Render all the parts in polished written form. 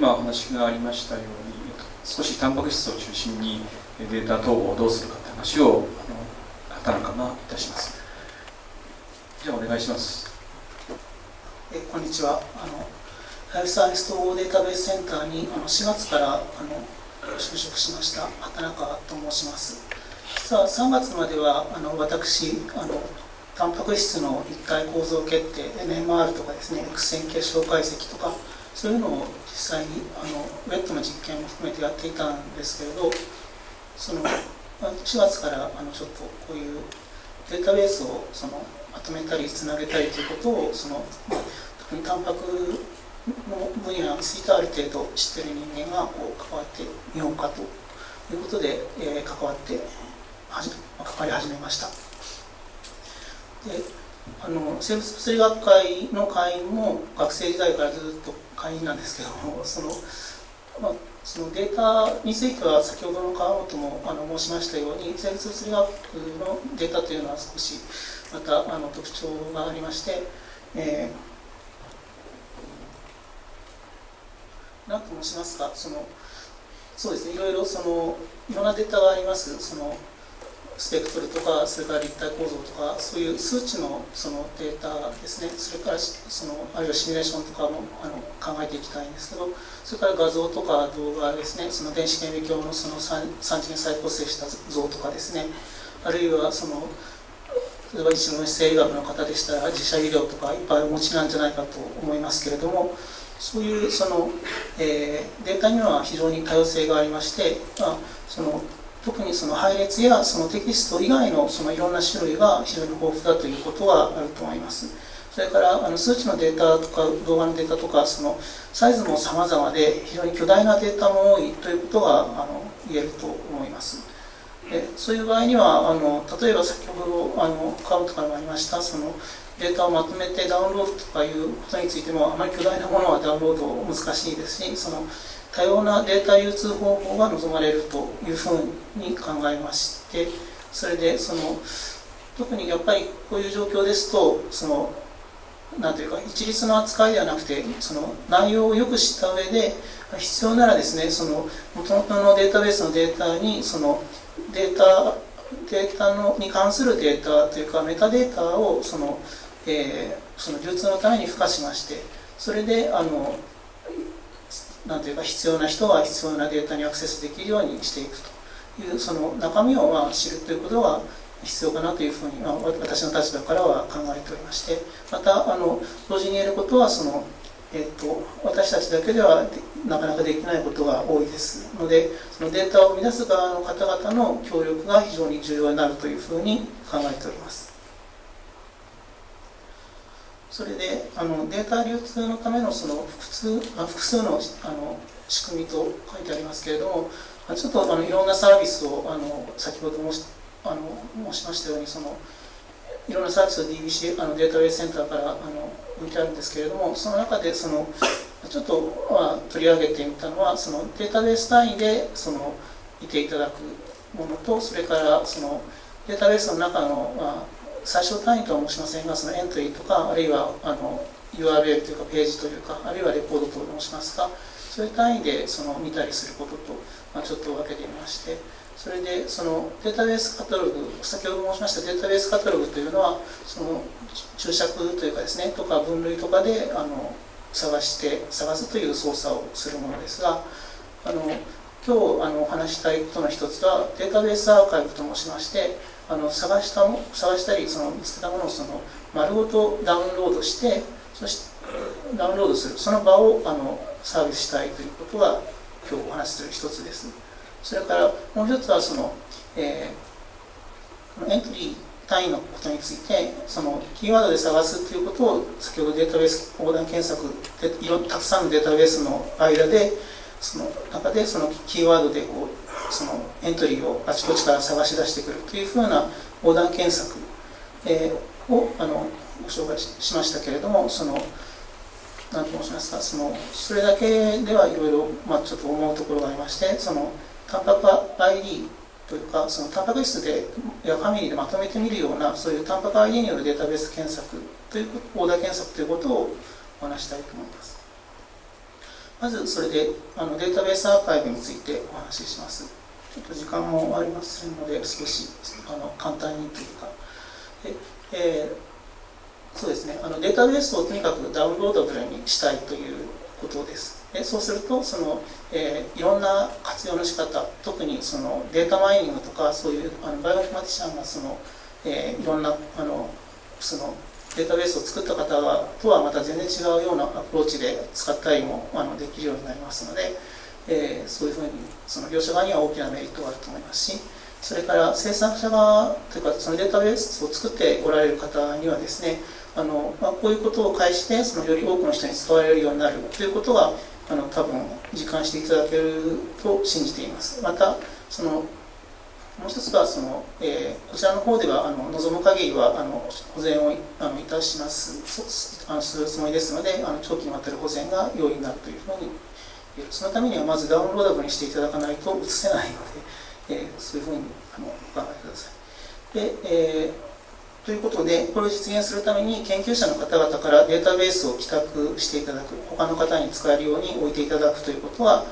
今お話がありましたように、少しタンパク質を中心にデータ統合をどうするかって話を畑中がいたします。じゃあお願いします。こんにちは。ライフサイエンス統合データベースセンターに4月から就職しました畑中と申します。実は3月までは私タンパク質の立体構造決定 NMR とかですね、 X 線結晶解析とかそういうのを実際にウェットの実験も含めてやっていたんですけれど、その4月からちょっとこういうデータベースをまとめたりつなげたりということを特にタンパクの分野についてある程度知っている人間が関わってみようかということで、関わり始めました。で生物物理学会の会員も学生時代からずっと会員なんですけども、そのデータについては先ほどの川本も申しましたように、生物物理学のデータというのは少しまた特徴がありまして、何と申しますか、そうですね、いろいろいろんなデータがあります。スペクトルとか、それから立体構造とか、そういう数値のデータですね。それからあるいはシミュレーションとかも考えていきたいんですけど、それから画像とか動画ですね、電子顕微鏡の3次元再構成した像とかですね、あるいは例えば一部の生理学の方でしたら自社医療とかいっぱいお持ちなんじゃないかと思いますけれども、そういうデータには非常に多様性がありまして、特に配列やテキスト以外のいろんな種類が非常に豊富だということはあると思います。それから数値のデータとか動画のデータとか、サイズも様々で非常に巨大なデータも多いということが言えると思います。でそういう場合には例えば先ほど川本からもありましたデータをまとめてダウンロードとかいうことについても、あまり巨大なものはダウンロード難しいですし、多様なデータ流通方法が望まれるというふうに考えまして、それで特にやっぱりこういう状況ですと、なんていうか一律の扱いではなくて、内容をよく知った上で必要ならですね、元々のデータベースのデータにデータに関するデータというかメタデータを流通のために付加しまして、それでなんていうか必要な人は必要なデータにアクセスできるようにしていくという、中身を知るということが必要かなというふうに、私の立場からは考えておりまして、また同時に言えることは私たちだけではなかなかできないことが多いですので、データを生み出す側の方々の協力が非常に重要になるというふうに考えております。それでデータ流通のための複数の仕組みと書いてありますけれども、ちょっといろんなサービスを先ほど申しましたように、いろんなサービスを DBC データベースセンターから置いてあるんですけれども、その中でちょっと取り上げてみたのは、データベース単位で見ていただくものと、それからデータベースの中の最小単位とは申しませんが、エントリーとか、あるいはURL というかページというか、あるいはレコードと申しますか、そういう単位で見たりすることと、ちょっと分けてみまして、それでデータベースカタログ、先ほど申しましたデータベースカタログというのは、注釈というかですね、とか分類とかで探すという操作をするものですが、今日お話したいことの一つはデータベースアーカイブと申しまして、探したり見つけたものを丸ごとダウンロードして、そしてダウンロードするその場をサービスしたいということが今日お話しする一つです。それからもう一つはエントリー単位のことについてキーワードで探すということを、先ほどデータベース横断検索でたくさんのデータベースの間で中でキーワードでエントリーをあちこちから探し出してくるというふうな横断検索をご紹介しましたけれども、何と申しますか、それだけではいろいろちょっと思うところがありまして、タンパク ID というかタンパク質でやファミリーでまとめてみるような、そういうタンパク ID によるデータベース検索という横断検索ということをお話したいと思います。まずそれでデータベースアーカイブについてお話しします。ちょっと時間もありませんので少し簡単にというかで、そうですね、データベースをとにかくダウンロードブルにしたいということです。でそうするといろんな活用の仕方、特にデータマイニングとかそういうバイオインフォマティシャンがいろんなデータベースを作った方とはまた全然違うようなアプローチで使ったりもできるようになりますので、そういうふうに業者側には大きなメリットがあると思いますし、それから生産者側というかデータベースを作っておられる方にはですね、こういうことを介してより多くの人に使われるようになるということが多分実感していただけると信じています。またもう一つがこちらの方では望む限りは保全をいたしますするつもりですので、長期にわたる保全が容易になるというふうに言える。そのためにはまずダウンローダブルにしていただかないと移せないので、そういうふうにお考えください。で、ということで、これを実現するために研究者の方々からデータベースを寄託していただく、他の方に使えるように置いていただくということは、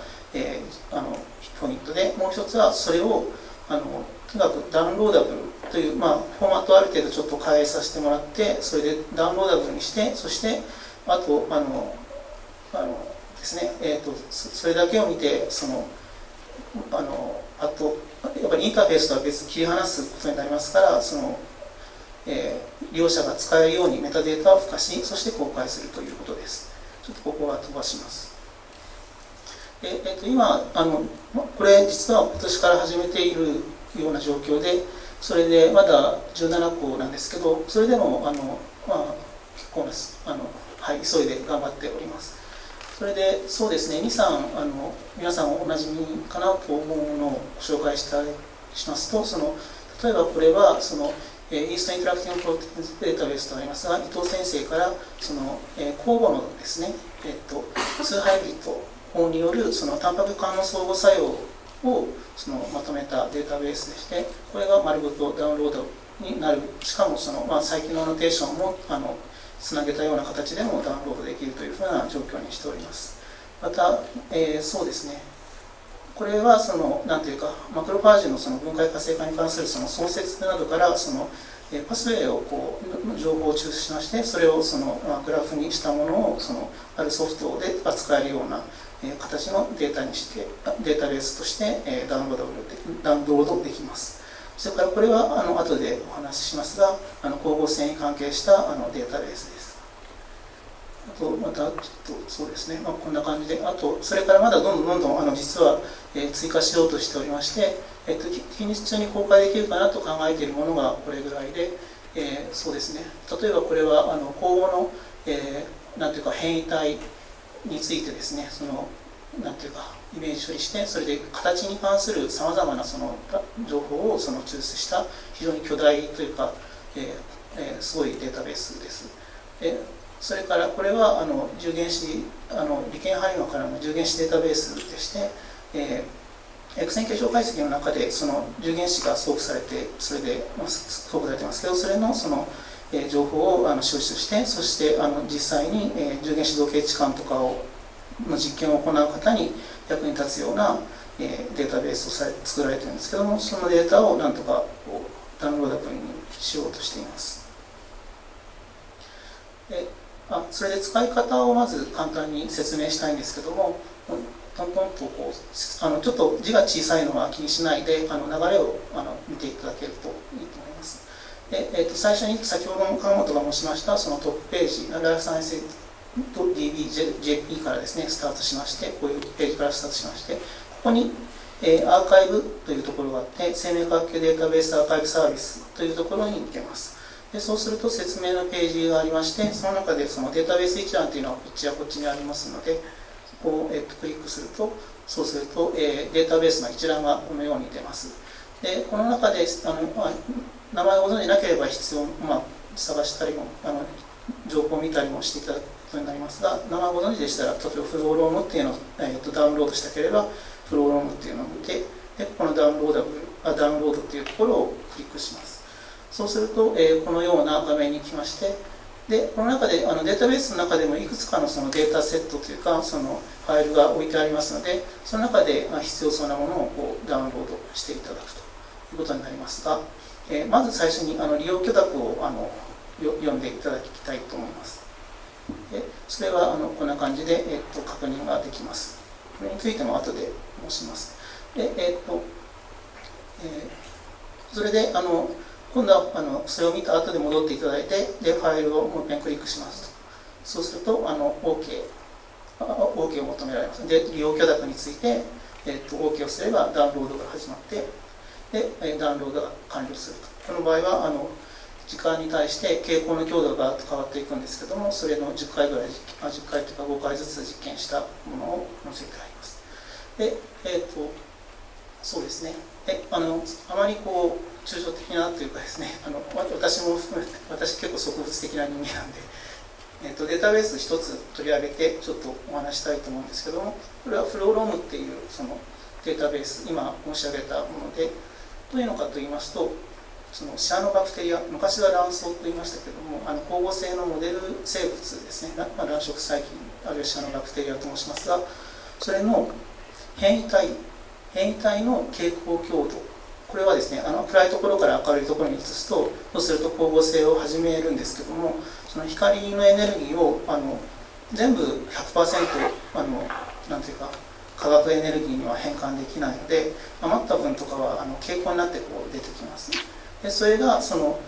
ポイントで、もう一つはそれをとにかくダウンローダブルという、フォーマットをある程度ちょっと変えさせてもらって、それでダウンローダブルにして、そしてあとですね、それだけを見てあとやっぱりインターフェースとは別に切り離すことになりますから、利用者が使えるようにメタデータを付加し、そして公開するということです。ちょっとここは飛ばします。今これ実は今年から始めているような状況で、それでまだ17校なんですけど、それでも結構急いで頑張っております。それでそうですね、23皆さんおなじみかなと思うものをご紹介しますと、例えばこれはイーストインタラクティブプロテインズデータベースとなりますが、伊藤先生から酵母のですね、2ハイブリッド法によるタンパク間の相互作用をまとめたデータベースでして、これが丸ごとダウンロードになる、しかも最近のアノテーションもつなげたような形でもダウンロードできるというふうな状況にしております。また、そうですね、これはなんていうかマクロファージの分解活性化に関する創設などからパスウェイを情報を抽出しまして、それをグラフにしたものをあるソフトで扱えるような形のデータにしてデータベースとしてダウンロードできます。それからこれは後でお話ししますが、光合成に関係したデータベースです。あとまたちょっとそうですね、こんな感じで、あとそれからまだどんどん実は追加しようとしておりまして、近日中に公開できるかなと考えているものがこれぐらいで、そうですね、例えばこれは光合のなんていうか変異体についてですね、なんていうかイメージ処理して、それで形に関するさまざまな情報を抽出した非常に巨大というか、すごいデータベースです。それからこれは重原子理研配合からの重原子データベースでして、X線結晶解析の中で重原子が送付されて、それで送付されてますけど、それの情報を収集して、そして実際に重原子動形置換とかの実験を行う方に役に立つようなデータベースを作られてるんですけども、そのデータをなんとかダウンロード分にしようとしています。それで使い方をまず簡単に説明したいんですけども、トントンとちょっと字が小さいのは気にしないで流れを見ていただけるといいと思います。で最初に先ほども川本が申しましたトップページ、ライフサイエンス .dbjp からですねスタートしまして、こういうページからスタートしまして、ここに、アーカイブというところがあって、生命科学系データベースアーカイブサービスというところに行けます。でそうすると説明のページがありまして、その中でデータベース一覧というのはこっちやこっちにありますので、そこを、クリックすると、そうすると、データベースの一覧がこのように出ます。でこの中で名前をご存じなければ必要、探したりも情報を見たりもしていただくことになりますが、名前をご存じでしたら、例えばフローロームっていうのを、ダウンロードしたければフローロームっていうのを見て、でこのダウンロードっていうところをクリックします。そうすると、このような画面に来まして、でこの中でデータベースの中でもいくつかのそのデータセットというかそのファイルが置いてありますので、その中で必要そうなものをこうダウンロードしていただくということになりますが、まず最初に利用許諾を読んでいただきたいと思います。でそれはこんな感じで、確認ができます。これについても後で申します。でそれで今度はそれを見た後で戻っていただいて、でファイルをもう一遍クリックしますと。そうするとOK を求められます。で利用許諾について、OK をすればダウンロードが始まって、でダウンロードが完了すると。この場合は時間に対して傾向の強度が変わっていくんですけども、それの10回ぐらい、10回とか5回ずつ実験したものを載せてあります。でそうですね。あまりこう抽象的なというかですね、私も含めて、私結構植物的な人間なんで、データベース一つ取り上げてちょっとお話したいと思うんですけども、これはフローロムっていうそのデータベース、今申し上げたもので、どういうのかと言いますと、そのシアノバクテリア、昔は卵巣と言いましたけども、光合成のモデル生物ですね、卵食細菌、あるいはシアノバクテリアと申しますが、それの変異体の蛍光強度、これはですね、暗いところから明るいところに移すと、そうすると光合成を始めるんですけども、その光のエネルギーを全部 100% なんていうか化学エネルギーには変換できないので、余った分とかは蛍光になってこう出てきます。でそれがその、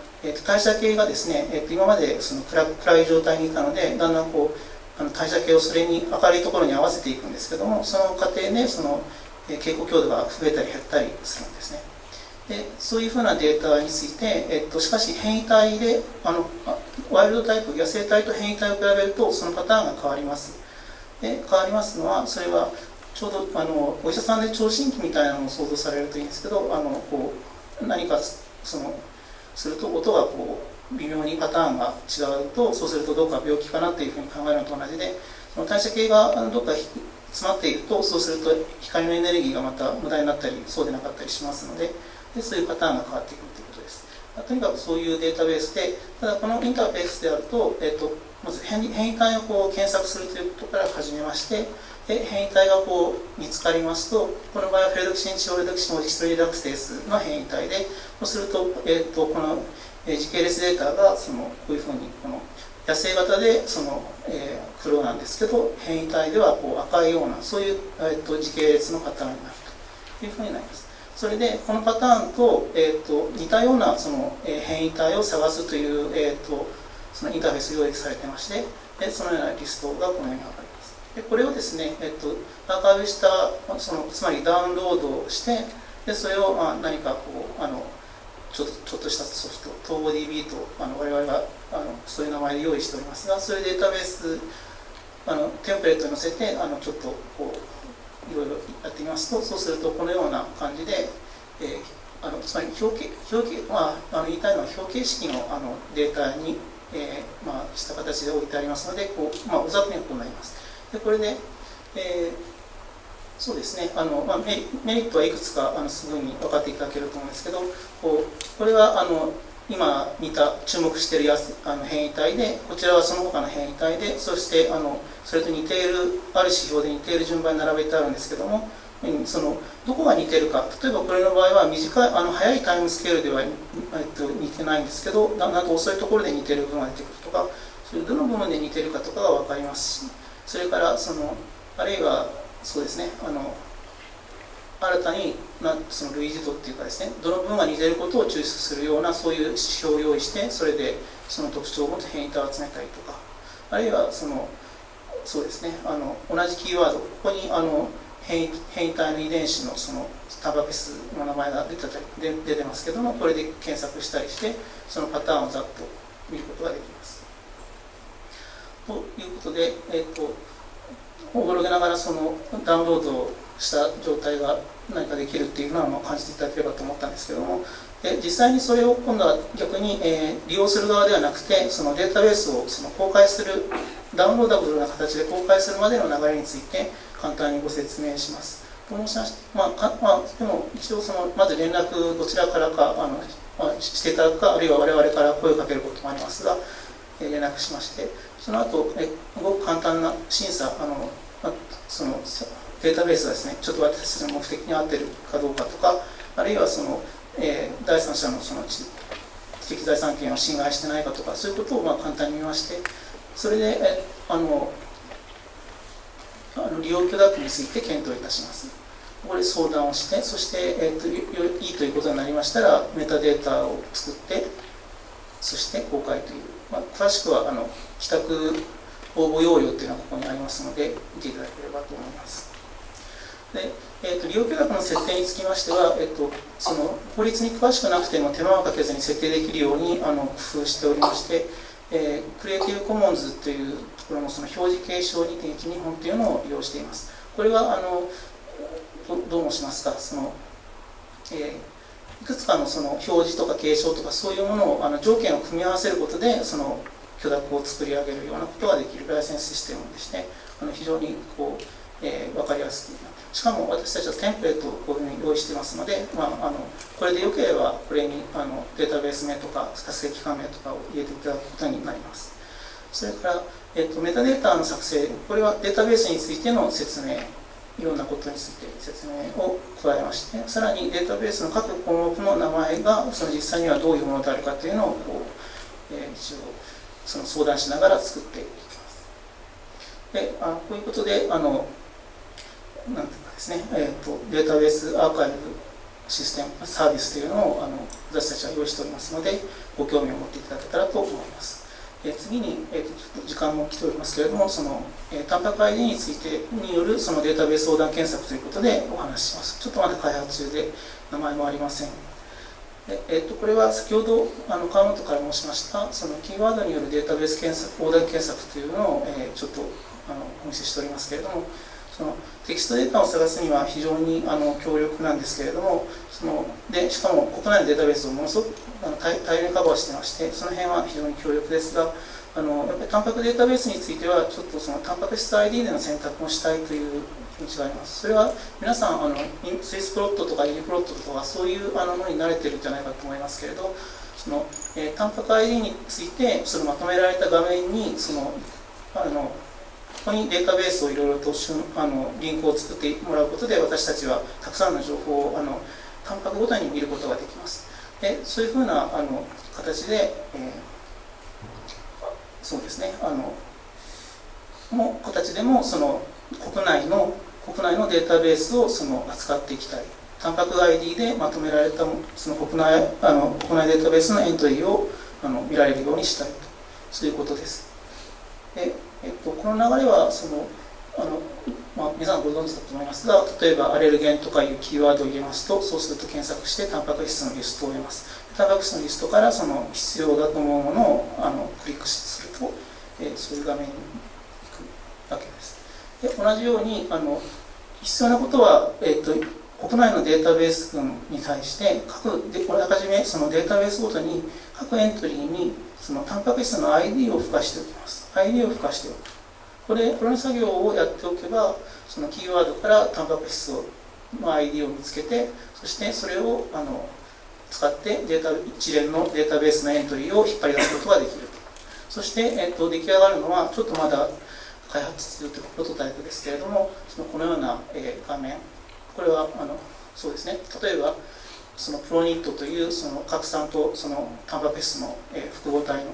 代謝系がですね、今までその暗い状態にいたので、だんだんこう代謝系をそれに明るいところに合わせていくんですけども、その過程でその蛍光強度が増えたり減ったりするんですね。でそういうふうなデータについて、しかし変異体でワイルドタイプ野生体と変異体を比べるとそのパターンが変わります。で変わりますのは、それはちょうどお医者さんで聴診器みたいなのを想像されるといいんですけど、こう何かすると音がこう微妙にパターンが違うと、そうするとどうか病気かなというふうに考えるのと同じで、その代謝系がどっか詰まっていると、そうすると光のエネルギーがまた無駄になったりそうでなかったりしますので、そういうパターンが変わってくるということです。とにかくそういうデータベースで、ただこのインターフェースであると、まず変異体をこう検索するということから始めまして、で変異体がこう見つかりますと、この場合はフェルドキシン、チオレドキシン、オキシトリラクセースの変異体で、そうすると、この時系列データがこういうふうにこの野生型で黒なんですけど、変異体ではこう赤いような、そういう、時系列のパターンになるというふうになります。それでこのパターンと、似たような変異体を探すという、そのインターフェース用意されてまして、でそのようなリストがこのように分かります。でこれをですね、アーカイブしたつまりダウンロードして、でそれを何かこうちょっとしたソフト、統合 DB と我々がそういう名前で用意しておりますが、そういうデータベーステンプレートに載せてちょっとこういろいろやってみますと、そうするとこのような感じで、つまり言いたいのは表形式のデータに、した形で置いてありますので、こうおざくりがこうなります。でこれで、そうですね、メリットはいくつかすぐに分かっていただけると思うんですけど、これは今注目している変異体で、こちらはその他の変異体で、そしてそれと似ている、ある指標で似ている順番に並べてあるんですけども、どこが似ているか、例えばこれの場合は早いタイムスケールでは、似てないんですけど、なんか遅いところで似ている部分が出てくるとか、それどの部分で似ているかとかが分かりますし、それからあるいはそうですね、新たに類似度っていうかですね、どの部分が似ていることを抽出するような、そういう指標を用意して、それでその特徴を持つ変異体を集めたりとか、あるいはそうですね、同じキーワード、ここに変異体の遺伝子のタンパク質の名前が出てますけども、これで検索したりして、そのパターンをざっと見ることができます。ということで、驚きながらダウンロードした状態が何かできるっていうのは感じていただければと思ったんですけども、実際にそれを今度は逆に利用する側ではなくて、データベースを公開する、ダウンローダブルな形で公開するまでの流れについて簡単にご説明します。でも一応まず連絡どちらからかしていただくか、あるいは我々から声をかけることもありますが、連絡しまして、その後ごく簡単な審査、そのデータベースがですね、ちょっと私たちの目的に合っているかどうかとか、あるいはその、第三者のその知的財産権を侵害してないかとか、そういうことを簡単に見まして、それで利用許諾について検討いたします。これ相談をして、そして、いいということになりましたらメタデータを作って、そして公開という、詳しくは帰宅応募要領というのはここにありますので見ていただければと思います。で利用許諾の設定につきましては、その法律に詳しくなくても手間をかけずに設定できるように工夫しておりまして、クリエイティブコモンズというところのその表示継承2.1.2 本というのを利用しています。これはどうしますか、その、いくつかのその表示とか継承とかそういうものを条件を組み合わせることでその許諾を作り上げるようなことができるライセンスシステムでして、非常にこう、分かりやすく、しかも私たちはテンプレートをこういうふうに用意していますので、これでよければこれにデータベース名とか助け機関名とかを入れていただくことになります。それから、メタデータの作成、これはデータベースについての説明、いろんなことについて説明を加えまして、さらにデータベースの各項目の名前がその実際にはどういうものであるかというのをこう、一応その相談しながら作っていきます。でこういうことでなんていうかですね、データベースアーカイブシステムサービスというのを私たちは用意しておりますので、ご興味を持っていただけたらと思います。次に、ちょっと時間も来ておりますけれども、そのタンパク ID についてによるそのデータベース横断検索ということでお話しします。ちょっとまだ開発中で名前もありません。でこれは先ほど川本から申しましたそのキーワードによるデータベース検索横断検索というのを、ちょっとお見せしておりますけれども、そのテキストデータを探すには非常に強力なんですけれども、そのでしかも国内のデータベースをものすごく大量にカバーしてまして、その辺は非常に強力ですが、やっぱりタンパクデータベースについてはちょっとそのタンパク質 ID での選択をしたいという気持ちがあります。それは皆さんスイスプロットとかイリプロットとかそういうものに慣れてるんじゃないかと思いますけれど、そのタンパク ID についてそのまとめられた画面にそのここにデータベースをいろいろとリンクを作ってもらうことで、私たちはたくさんの情報をタンパクごとに見ることができます。でそういうふうな形で、そうですね、の形でもその国内のデータベースをその扱っていきたい。タンパク ID でまとめられたその国内データベースのエントリーを見られるようにしたいと、そういうことです。でこの流れはその皆さんご存知だと思いますが、例えばアレルゲンとかいうキーワードを入れますと、そうすると検索してタンパク質のリストを入れます。タンパク質のリストからその必要だと思うものをクリックすると、そういう画面に行くわけです。で同じように必要なことは、国内のデータベース群に対してこれあらかじめそのデータベースごとに各エントリーにそのタンパク質の ID を付加しておきます。 ID を付加しておく、これの作業をやっておけば、そのキーワードからタンパク質の ID を見つけて、そしてそれを使って一連のデータベースのエントリーを引っ張り出すことができると。そして、出来上がるのはちょっとまだ開発中というプロトタイプですけれども、そのこのような、画面、これはそうですね、例えばそのプロニットというその核酸とそのタンパク質の複合体の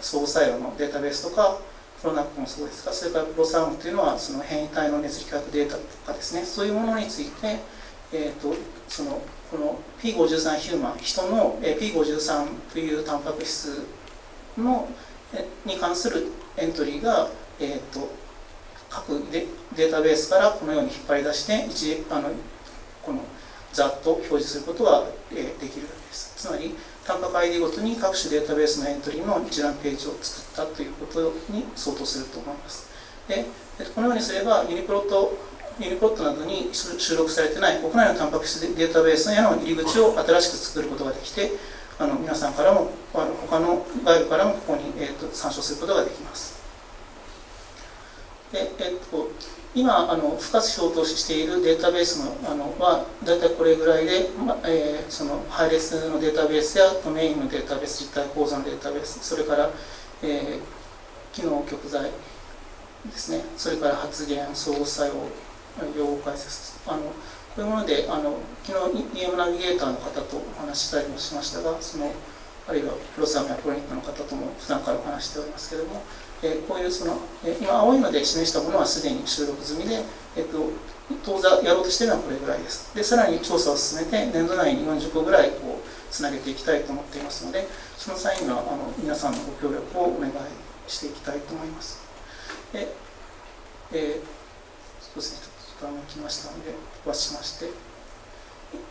相互作用のデータベースとか、プロナップもそうですが、それからプロサームというのはその変異体の熱比較データとかですね、そういうものについて、この P53 ヒューマン、人の P53 というタンパク質に関するエントリーが、各データベースからこのように引っ張り出してこのざっと表示することができるわけです。つまりタンパク ID ごとに各種データベースのエントリーの一覧ページを作ったということに相当すると思います。でこのようにすればユニプロットなどに収録されてない国内のタンパク質データベースへの入り口を新しく作ることができて、皆さんからも他の外部からもここに参照することができます。で、今付加標としているデータベースのは大体これぐらいで、その配列のデータベースやドメインのデータベース、実態構造のデータベース、それから、機能極材ですね、それから発現、相互作用、用語解説、こういうもので昨日 EM ナビゲーターの方とお話ししたりもしましたが、そのあるいはプロサムやプロニックの方とも普段からお話しておりますけれども、こういうその、今青いので示したものはすでに収録済みで、当座やろうとしているのはこれぐらいです。で、さらに調査を進めて、年度内に40個ぐらいこうつなげていきたいと思っていますので、その際には皆さんのご協力をお願いしていきたいと思います。で、少し時間が来ましたので、飛ばしまして、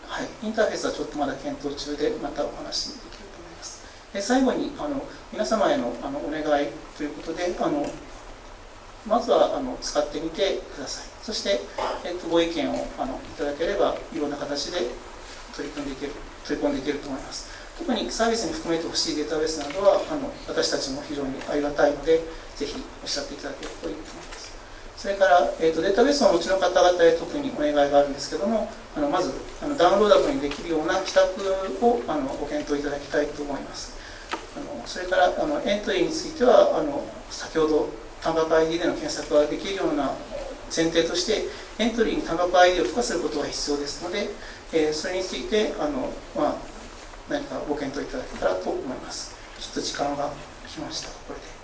はい、インターフェースはちょっとまだ検討中で、またお話できると思います。で、最後に皆様へのお願いということで、まずは使ってみてください。そして、ご意見をいただければ、いろんな形で取り込んでいけると思います。特にサービスに含めてほしいデータベースなどは私たちも非常にありがたいので、ぜひおっしゃっていただけるといいと思います。それから、データベースをお持ちの方々へ特にお願いがあるんですけども、まずダウンローダブルにできるような規格をご検討いただきたいと思います。それからエントリーについては先ほど単額 ID での検索ができるような前提としてエントリーに単額 ID を付加することが必要ですので、それについて何かご検討いただけたらと思います。ちょっと時間が来ました。これで